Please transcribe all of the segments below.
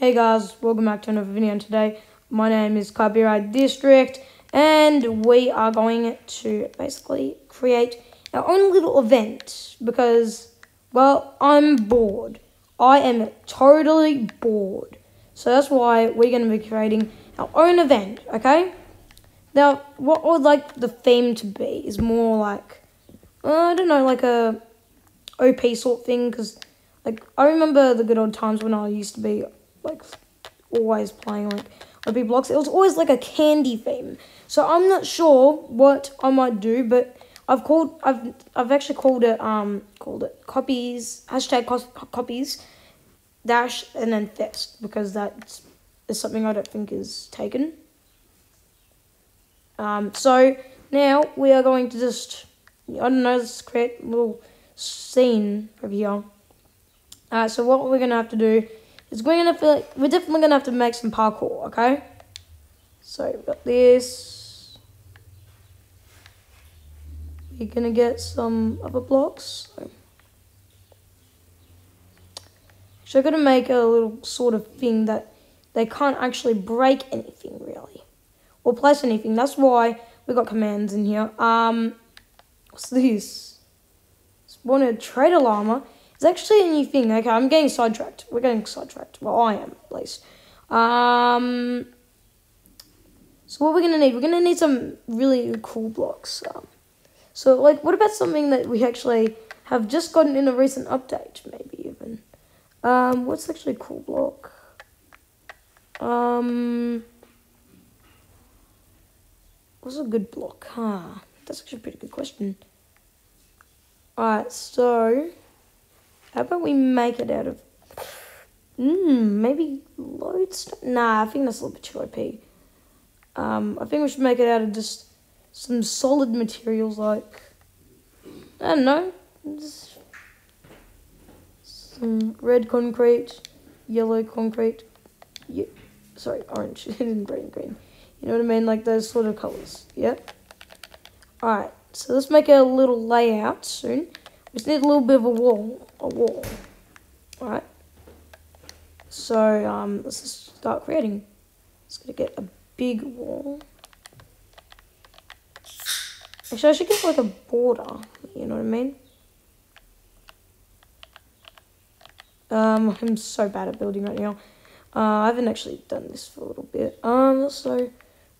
Hey guys, welcome back to another video. And today my name is Copyright District, and we are going to basically create our own little event because, well, I'm bored. I am totally bored. So that's why we're going to be creating our own event, okay? Now, what I would like the theme to be is more like, I don't know, like a OP sort thing, because like I remember the good old times when I used to be like always playing like OP blocks. It was always like a candy theme. So I'm not sure what I might do, but I've actually called it copies, #copies dash and then fest, because that is something I don't think is taken. So now we are going to just, I don't know, let's create a little scene over here. So what we're gonna have to do is we're definitely gonna have to make some parkour, okay? So we've got this. We're gonna get some other blocks. So I've got to make a little sort of thing that they can't actually break anything really, or place anything. That's why we got commands in here. What's this? Spawn a traitor llama. It's actually a new thing. Okay, I'm getting sidetracked. We're getting sidetracked. Well, I am, at least. So what we're going to need? We're going to need some really cool blocks. So, like, what about something that we actually have just gotten in a recent update, maybe even? What's actually a cool block? What's a good block? Huh? That's actually a pretty good question. Alright, so how about we make it out of maybe lodestone? Nah, I think that's a little bit too OP. I think we should make it out of just some solid materials, like, I don't know, just some red concrete, yellow concrete, sorry, orange and green. You know what I mean? Like those sort of colours. Yep. Alright, so let's make a little layout soon. We just need a little bit of a wall. Alright. So, let's just start creating. Just gonna get a big wall. Actually, I should get like a border. You know what I mean? I'm so bad at building right now. I haven't actually done this for a little bit. So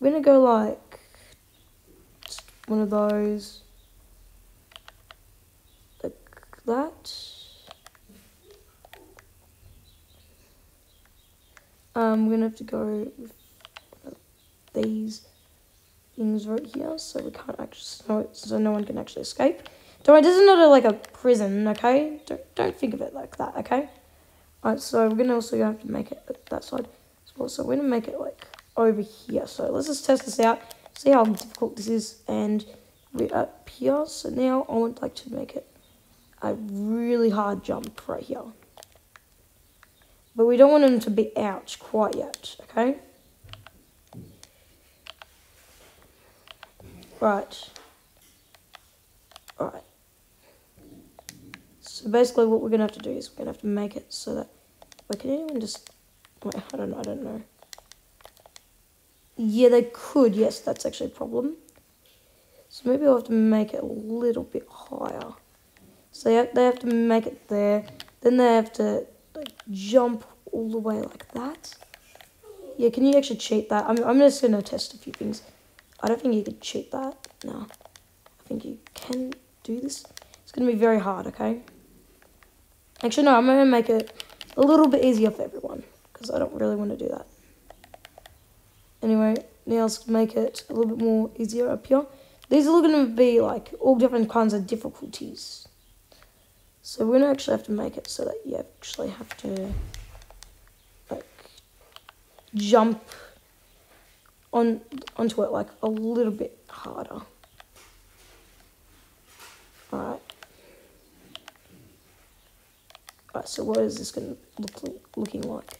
we're gonna go like just one of those, like that. We're gonna have to go with these things right here, so we can't actually, so no one can actually escape. Don't worry, this is not like a prison, okay? Don't think of it like that, okay? Alright, so we're gonna also have to make it that side as well. So we're gonna make it like over here. So let's just test this out, see how difficult this is. And we're up here. So now I would like to make it a really hard jump right here. But we don't want them to be out quite yet, okay? Right. Alright. So basically what we're going to have to do is we're going to have to make it so that, wait, can anyone just, wait, I don't know. Yeah, they could, yes, that's actually a problem. So maybe I'll have to make it a little bit higher. So they have to make it there, then they have to like jump all the way like that. Yeah, can you actually cheat that? I'm just going to test a few things. I don't think you could cheat that, no. I think you can do this. It's going to be very hard, okay? Actually, no, I'm going to make it a little bit easier for everyone, because I don't really want to do that. Anyway, now let's make it a little bit more easier up here. These are all going to be, like, all different kinds of difficulties. So we're going to actually have to make it so that you actually have to, like, jump onto it, like, a little bit harder. Alright. Alright, so what is this going to looking like?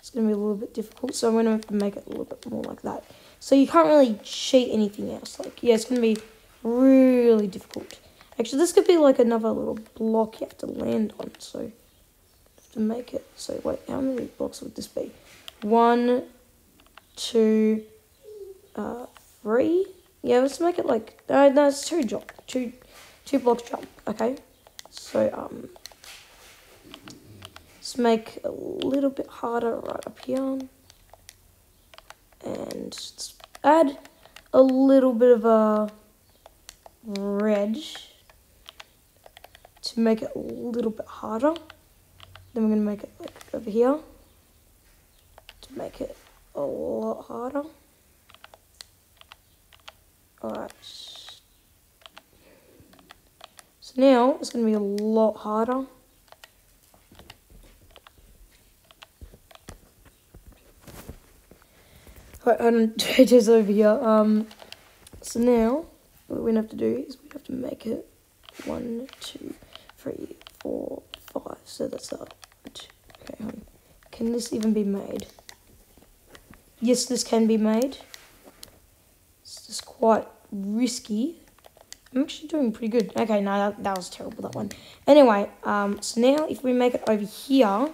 It's going to be a little bit difficult, so I'm going to have to make it a little bit more like that. So you can't really cheat anything else. Like, yeah, it's going to be really difficult. Actually, this could be like another little block you have to land on, so and make it. So wait, how many blocks would this be? 1, 2, 3. Yeah, let's make it like no, it's two blocks jump. Okay, so let's make it a little bit harder right up here, and let's add a little bit of a red to make it a little bit harder. Then we're gonna make it like over here to make it a lot harder. Alright, so now it's gonna be a lot harder. Alright, it is over here. So now what we're gonna have to do is we have to make it 1, 2, 3, 4, 5. So that's that. Okay, can this even be made? Yes, this can be made. It's just quite risky. I'm actually doing pretty good. Okay, no, that was terrible, that one. Anyway, so now if we make it over here, I'm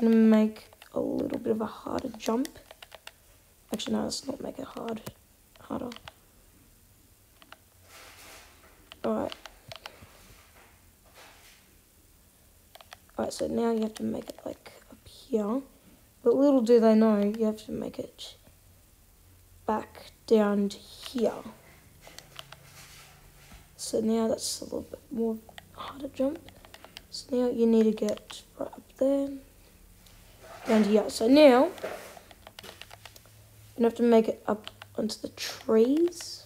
gonna make a little bit of a harder jump. Actually, no, let's not make it harder. Alright. Alright, so now you have to make it like up here. But little do they know, you have to make it back down to here. So now that's a little bit more harder jump. So now you need to get right up there, down to here. So now you have to make it up onto the trees.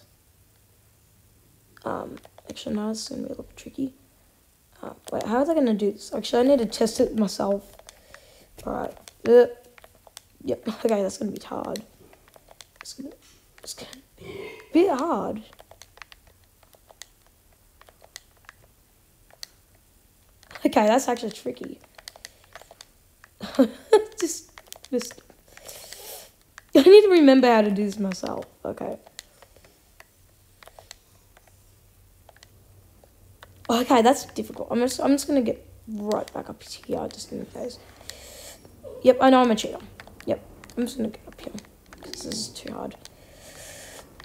Actually, no, it's going to be a little tricky. Wait, how are they going to do this? Actually, I need to test it myself. Alright. Yep, okay, that's going to be hard. It's gonna be a bit hard. Okay, that's actually tricky. Just... I need to remember how to do this myself. Okay. Okay, that's difficult. I'm just gonna get right back up here just in case. Yep, I know I'm a cheater. Yep, I'm just gonna get up here because this is too hard.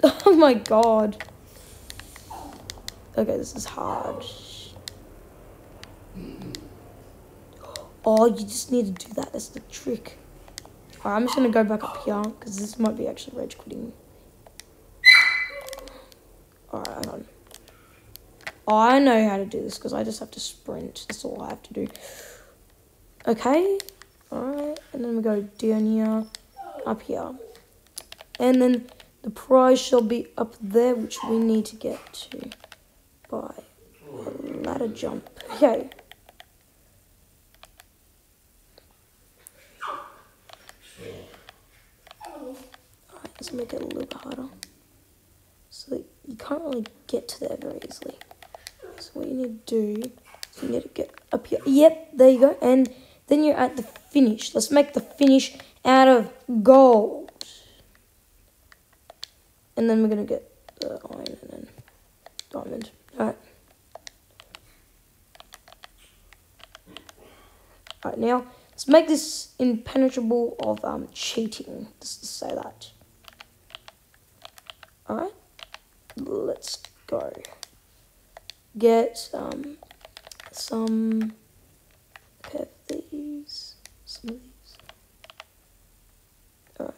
Oh my god. Okay, this is hard. Oh, you just need to do that. That's the trick. Alright, I'm just gonna go back up here because this might be actually rage quitting. Alright, hang on. I know how to do this because I just have to sprint. That's all I have to do. Okay. Alright, and then we go down here, up here. And then the prize shall be up there, which we need to get to by a ladder jump. Okay. Let's make it a little bit harder. So that you can't really get to there very easily. So what you need to do is you need to get up here. Yep, there you go. And then you're at the finish. Let's make the finish out of gold. And then we're going to get the iron and then diamond. Alright. Alright, now let's make this impenetrable of cheating. Let's just say that. Alright, let's go get some of these, some of these. Alright,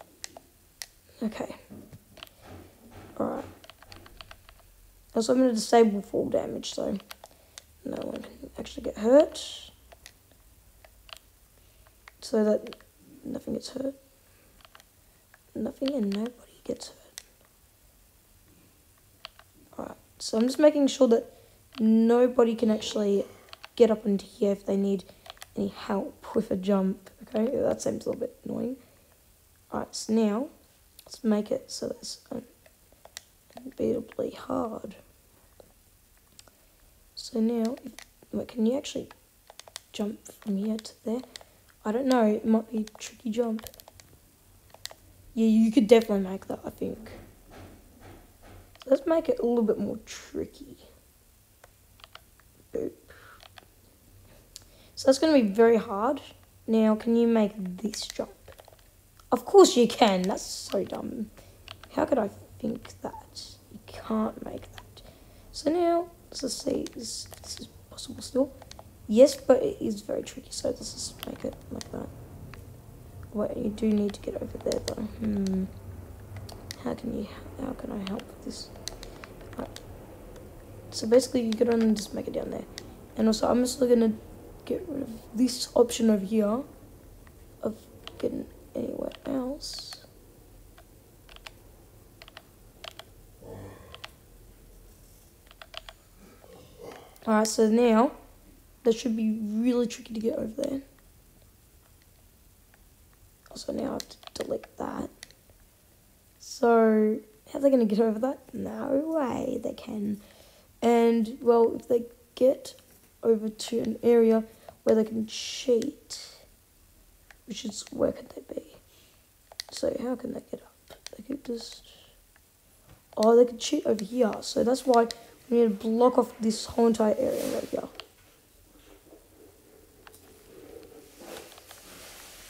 okay, alright. Also, I'm going to disable fall damage so no one can actually get hurt, so that nothing gets hurt, nothing and nobody gets hurt. So I'm just making sure that nobody can actually get up into here if they need any help with a jump. Okay, that seems a little bit annoying. Alright, so now let's make it so that it's unbeatably hard. So now, wait, can you actually jump from here to there? I don't know, it might be a tricky jump. Yeah, you could definitely make that, I think. Let's make it a little bit more tricky. Boop. So that's going to be very hard. Now, can you make this jump? Of course you can. That's so dumb. How could I think that? You can't make that. So now, let's just see. This is possible still. Yes, but it is very tricky. So let's just make it like that. Wait, you do need to get over there though. How can I help with this? Right. So basically you could only just make it down there. And also I'm just gonna get rid of this option over here of getting anywhere else. Alright, so now that should be really tricky to get over there. So now I have to delete that. So, how are they going to get over that? No way they can. And, well, if they get over to an area where they can cheat, which is, where could they be? So, how can they get up? They could just... Oh, they could cheat over here. So, that's why we need to block off this whole entire area right here.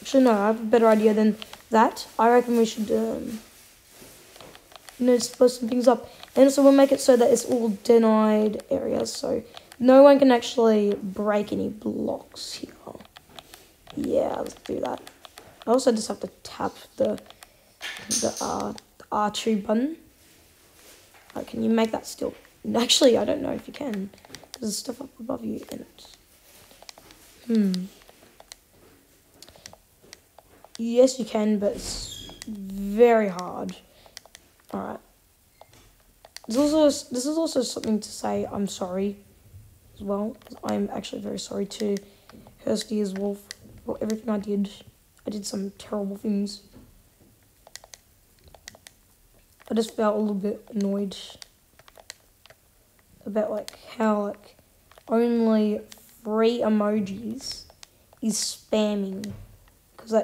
Actually, no, I have a better idea than that. I reckon we should, you know, split some things up. And also we'll make it so that it's all denied areas, so no one can actually break any blocks here. Yeah, let's do that. I also just have to tap the R2 button. Oh, can you make that still? Actually, I don't know if you can. There's stuff up above you in it. Yes, you can, but it's very hard. All right. This is also something to say. I'm sorry, as well. I'm actually very sorry to Kirsty as well for everything I did. I did some terrible things. I just felt a little bit annoyed about how only three emojis is spamming, because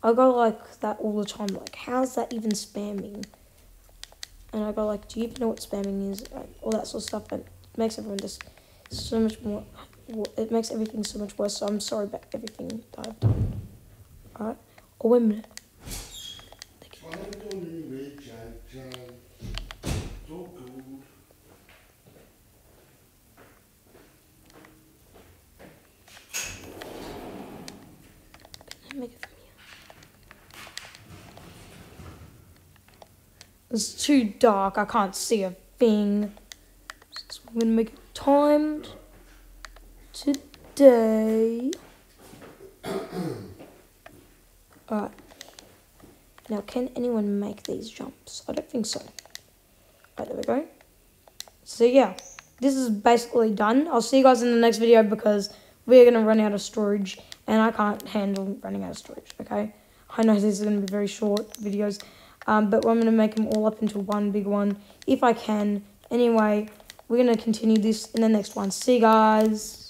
I go like that all the time, like, how's that even spamming? And I go like, do you even know what spamming is? And all that sort of stuff, and it makes everyone just so much more, it makes everything so much worse, so I'm sorry about everything that I've done. Alright, oh wait a minute. It's too dark, I can't see a thing. So we're gonna make it timed today. Alright. Now, can anyone make these jumps? I don't think so. Alright, there we go. So yeah, this is basically done. I'll see you guys in the next video because we're gonna run out of storage and I can't handle running out of storage, okay? I know these are gonna be very short videos. But I'm going to make them all up into one big one, if I can. Anyway, we're going to continue this in the next one. See you guys.